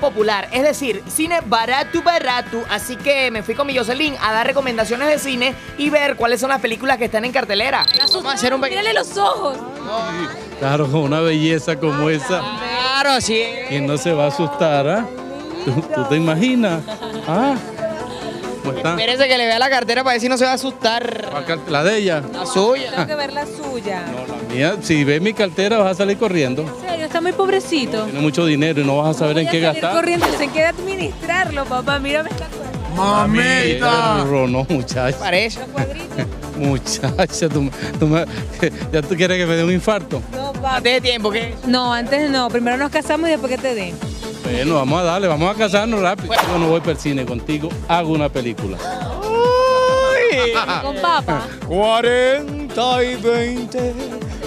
Popular, es decir, cine barato barato, así que me fui con mi Jocelyn a dar recomendaciones de cine y ver cuáles son las películas que están en cartelera. Un... Mírale los ojos. Ay, claro, una belleza como ay, esa. Claro, así es. ¿Quién no se va a asustar, ¿ah? ¿eh? ¿Tú, ¿Tú te imaginas? ¿Ah? Espérese que le vea la cartera para ver si no se va a asustar. ¿La de ella? No, la suya. Tengo que ver la suya. No, la mía. Si ves mi cartera vas a salir corriendo. ¿En serio? Está muy pobrecito. No, tiene mucho dinero y no vas a saber en qué gastar. Corriendo, se queda administrarlo, papá. Mírame esta cuerda. ¡Mamita! No, no, muchacha. Parece. Muchacha, ¿tú, tú me, ¿ya tú quieres que me dé un infarto? No, papá. ¿Antes de tiempo qué? No, antes no. Primero nos casamos y después que te den. Bueno, vamos a darle, vamos a casarnos rápido. Bueno. Yo no voy per cine contigo, hago una película. Uy. Con papa. cuarenta y veinte,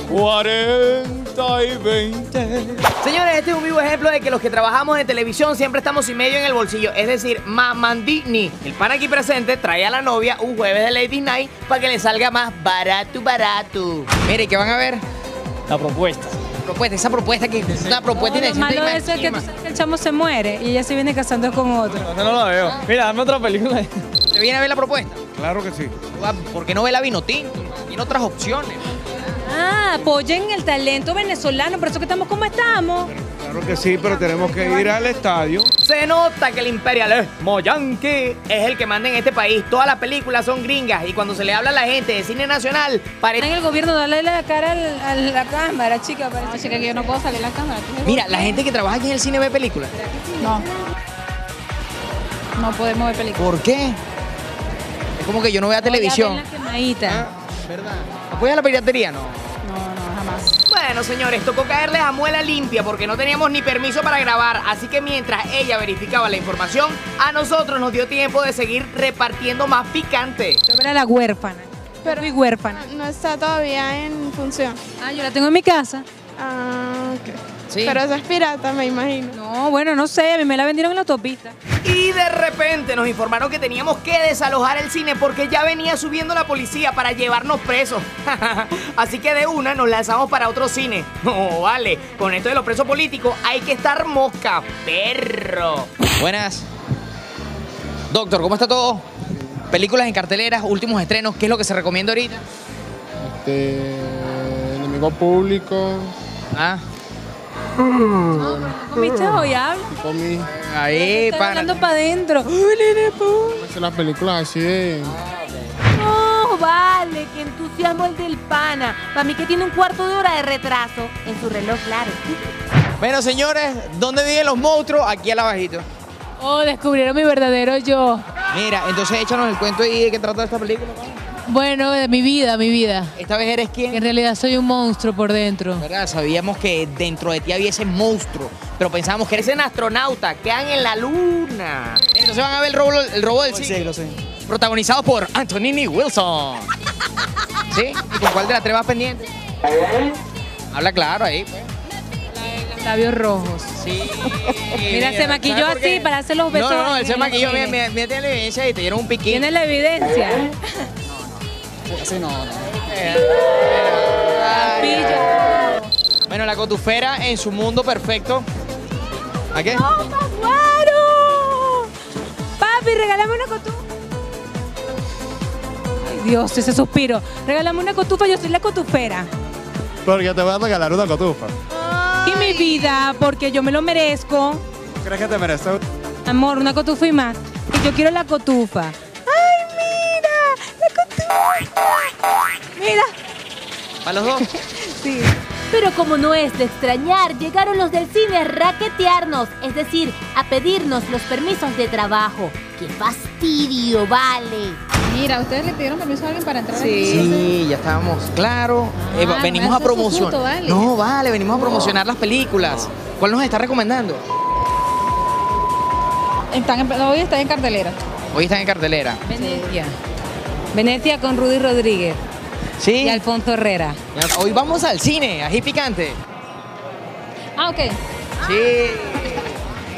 cuarenta y veinte. Señores, este es un vivo ejemplo de que los que trabajamos en televisión siempre estamos sin medio en el bolsillo. Es decir, Mamandini, el pan aquí presente, trae a la novia un jueves de Lady Night para que le salga más barato, barato. Mire, ¿qué van a ver? La propuesta. Propuesta, esa propuesta que es una propuesta no, y lo malo de eso es que tú sabes que el chamo se muere y ella se viene casando con otro. No, no la veo. Mira, dame otra película. ¿Te viene a ver la propuesta? Claro que sí. ¿Por qué no ve la Vinotinto? Tiene otras opciones. Ah, apoyen el talento venezolano, por eso que estamos como estamos. Claro que sí, pero tenemos que ir al estadio. Se nota que el imperialismo yanqui es el que manda en este país. Todas las películas son gringas y cuando se le habla a la gente de cine nacional, parece... En el gobierno, dale la cara al, a la cámara, chica. Parece no, chica, que yo no puedo salir a la cámara. Mira, la gente que trabaja aquí en el cine ve películas. No. No podemos ver películas. ¿Por qué? Es como que yo no vea no, televisión. Ya ven la ah, ¿verdad? ¿Apoyas la piratería? No. Bueno, señores, tocó caerles a muela limpia porque no teníamos ni permiso para grabar, así que mientras ella verificaba la información, a nosotros nos dio tiempo de seguir repartiendo más picante. Yo era la huérfana, pero mi huérfana. No está todavía en función. Ah, yo la tengo en mi casa. Ah, ok. Sí. Pero esa es pirata, me imagino. No, bueno, no sé, a mí me la vendieron en la autopista. Y de repente nos informaron que teníamos que desalojar el cine porque ya venía subiendo la policía para llevarnos presos. Así que de una nos lanzamos para otro cine. No, vale, con esto de los presos políticos hay que estar mosca, perro. Buenas. Doctor, ¿cómo está todo? Películas en carteleras, últimos estrenos, ¿qué es lo que se recomienda ahorita? Este... Enemigo público. Ah... No, ¿comiste hoy? Habla. Comí. Ahí, para. Hablando para adentro. Las películas así de... No, vale, que entusiasmo el del pana. Para mí que tiene un cuarto de hora de retraso en su reloj, claro. Bueno, señores, ¿dónde viven los monstruos? Aquí al abajito. Oh, descubrieron mi verdadero yo. Mira, entonces échanos el cuento y de qué trata esta película, ¿no? Bueno, de mi vida, mi vida. ¿Esta vez eres quién? En realidad soy un monstruo por dentro. ¿Verdad? Sabíamos que dentro de ti había ese monstruo, pero pensábamos que eres un astronauta, quedan en la luna. Entonces van a ver el robo, el robo del siglo, sí. Protagonizado por Antonini Wilson. ¿Sí? ¿Y con cuál de las tres vas pendiente? Habla claro ahí, pues. Labios rojos. Sí. Mira, se maquilló así para hacer los besos. No, no, él se maquilló. Mira, mira, mira, tiene la evidencia y te dieron un piquín. Tiene la evidencia. Sí, no, no. Ay, bueno, la cotufera en su mundo perfecto. ¿A qué? ¡No, Paguaro! Papi, regálame una cotufa. Dios, ese suspiro. Regálame una cotufa, yo soy la cotufera. Porque te voy a regalar una cotufa. Ay. Y mi vida, porque yo me lo merezco. ¿Crees que te mereces? Amor, una cotufa y más. Y yo quiero la cotufa. ¡Ay, mira! ¡La cotufa! ¡Mira! ¿Para los dos? Sí. Pero como no es de extrañar, llegaron los del cine a raquetearnos, es decir, a pedirnos los permisos de trabajo. ¡Qué fastidio, vale! Mira, ¿ustedes le pidieron permiso a alguien para entrar? Sí, sí, ya estábamos, claro. Ah, eh, venimos a promocionar. Susto, vale. No, vale, venimos a promocionar no. las películas. No. ¿Cuál nos está recomendando? Están en, hoy están en cartelera. Hoy están en cartelera. Venecia. Venecia con Rudy Rodríguez. Sí. Y Alfonso Herrera. Hoy vamos al cine, Ají Picante. Ah, ok. Sí.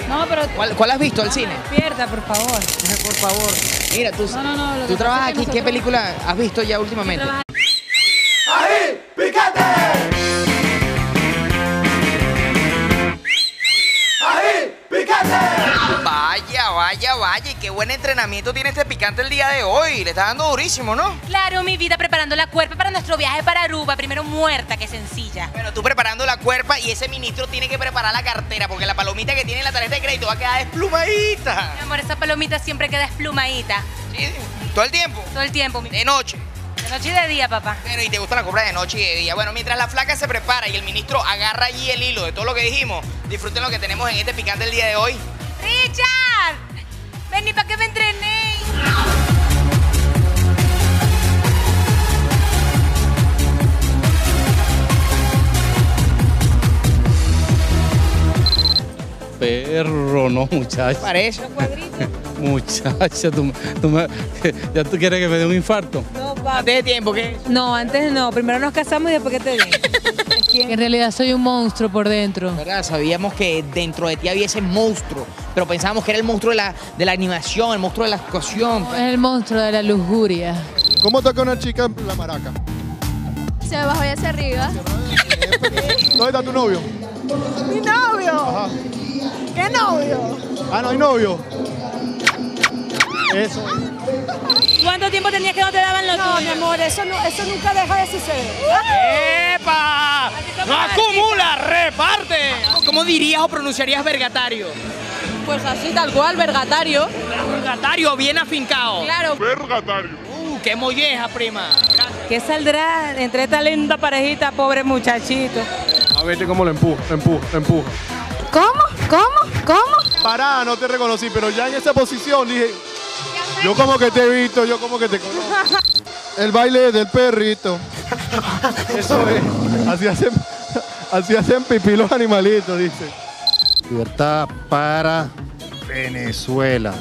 No, pero... ¿Cuál, cuál has visto al no cine? Pierda, por favor. Por favor. Mira, tú, no, no, no, tú trabajas aquí. Nosotros... ¿Qué película has visto ya últimamente? ¡Ají Picante! ¡Ají Picante! Vaya, vaya, vaya. Y qué buen entrenamiento tiene este picante el día de hoy. Le está dando durísimo, ¿no? Claro, mi vida, preparando la cuerpa para nuestro viaje para Aruba. Primero muerta que sencilla. Bueno, tú preparando la cuerpa y ese ministro tiene que preparar la cartera porque la palomita que tiene en la tarjeta de crédito va a quedar desplumadita. Mi amor, esa palomita siempre queda desplumadita. ¿Sí? ¿Todo el tiempo? Todo el tiempo. Mi... De noche. De noche y de día, papá. Pero, ¿y te gusta la compra de noche y de día? Bueno, mientras la flaca se prepara y el ministro agarra allí el hilo de todo lo que dijimos, disfruten lo que tenemos en este picante el día de hoy. ¡Richard! ¡Ven y para que me entrenéis! Perro, no, muchacha. Parece. Muchacha, tú, tú me, ¿ya tú quieres que me dé un infarto? No, papá. ¿Antes de tiempo qué? No, antes no. Primero nos casamos y después que te den. En realidad soy un monstruo por dentro. ¿Verdad? Sabíamos que dentro de ti había ese monstruo, pero pensábamos que era el monstruo de la, de la animación, el monstruo de la actuación. No, es el monstruo de la lujuria. ¿Cómo toca una chica la maraca? Se bajó y hacia arriba. ¿Dónde está tu novio? Mi novio. Ajá. ¿Qué novio? Ah, no hay novio. Eso. ¿Cuánto tiempo tenías que no te daban los novios? No, mi amor, eso, no, eso nunca deja de suceder. ¡Epa! ¡No acumula! ¡Reparte! ¿Cómo dirías o pronunciarías vergatario? Pues así, tal cual, vergatario. Vergatario, bien afincado. Claro. Vergatario. Uh, qué molleja, prima. Gracias. ¿Qué saldrá entre esta linda parejita, pobre muchachito? A ver cómo lo empuja, lo empuja, lo empuja. ¿Cómo? ¿Cómo? ¿Cómo? Pará, no te reconocí, pero ya en esa posición dije, yo como que te he visto, yo como que te conozco. El baile del perrito. Eso es. Así hacen, así hacen pipí los animalitos, dice. Libertad para Venezuela.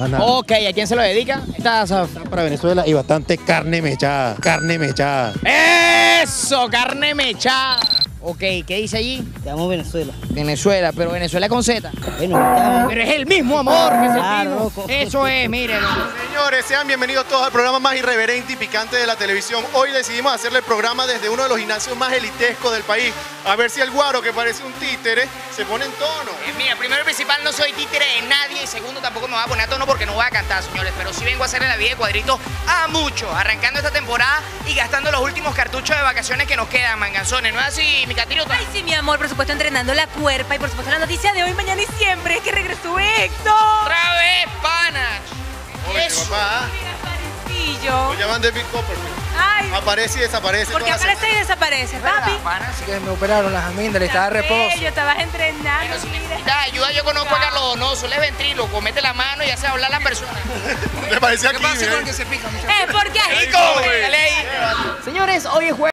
Ana. Ok, ¿a quién se lo dedica? Esta para Venezuela y bastante carne mechada, carne mechada. ¡Eso, carne mechada! Ok, ¿qué dice allí? Te amo Venezuela. Venezuela, pero Venezuela con Z. Bueno, pero es el mismo amor que sentimos. Claro. Eso es, miren. Señores, sean bienvenidos todos al programa más irreverente y picante de la televisión. Hoy decidimos hacerle el programa desde uno de los gimnasios más elitescos del país. A ver si el guaro, que parece un títere, se pone en tono. Eh, mira, primero y principal, no soy títere de nadie. Y segundo, tampoco me voy a poner a tono porque no voy a cantar, señores. Pero sí vengo a hacerle la vida de cuadritos a muchos. Arrancando esta temporada y gastando los últimos cartuchos de vacaciones que nos quedan, manganzones. ¿No es así? Ay, sí, mi amor, por supuesto, entrenando la cuerpa. Y por supuesto, la noticia de hoy, mañana y siempre es que regresó Héctor. ¡Otra vez, pana! Oye, eso, papá. Lo llaman David Copperfield. Ay. Aparece y desaparece. Porque aparece y desaparece, papi. Pana, así que me operaron las amígdalas, estaba de reposo. Yo estaba entrenando. Pero si necesitas ayuda, yo conozco a Carlos Donoso, él es ventríloco, mete la mano y hace hablar a la persona. Me parecía que... ¿Qué pasa con el que se pica? Es porque ahí come. Señores, hoy es jueves.